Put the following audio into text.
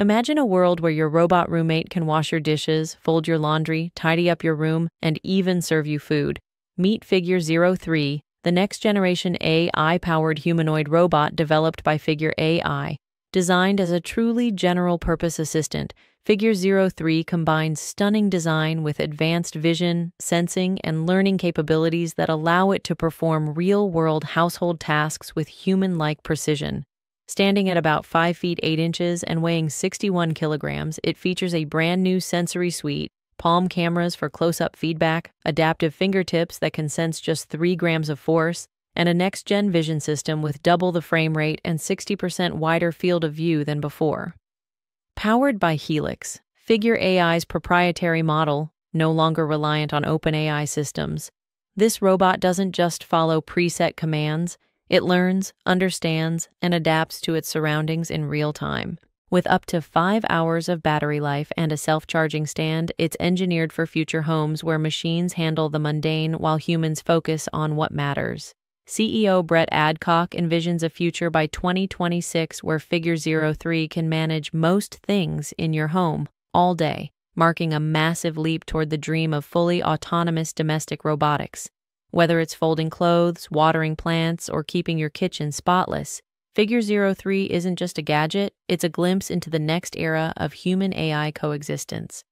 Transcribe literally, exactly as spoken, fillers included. Imagine a world where your robot roommate can wash your dishes, fold your laundry, tidy up your room, and even serve you food. Meet Figure zero three, the next-generation A I-powered humanoid robot developed by Figure A I. Designed as a truly general-purpose assistant, Figure zero three combines stunning design with advanced vision, sensing, and learning capabilities that allow it to perform real-world household tasks with human-like precision. Standing at about five feet eight inches and weighing sixty-one kilograms, it features a brand-new sensory suite, palm cameras for close-up feedback, adaptive fingertips that can sense just three grams of force, and a next-gen vision system with double the frame rate and sixty percent wider field of view than before. Powered by Helix, Figure A I's proprietary model, no longer reliant on OpenAI systems, this robot doesn't just follow preset commands. It learns, understands, and adapts to its surroundings in real time. With up to five hours of battery life and a self-charging stand, it's engineered for future homes where machines handle the mundane while humans focus on what matters. C E O Brett Adcock envisions a future by twenty twenty-six where Figure zero three can manage most things in your home, all day, marking a massive leap toward the dream of fully autonomous domestic robotics. Whether it's folding clothes, watering plants, or keeping your kitchen spotless, Figure zero three isn't just a gadget, it's a glimpse into the next era of human A I coexistence.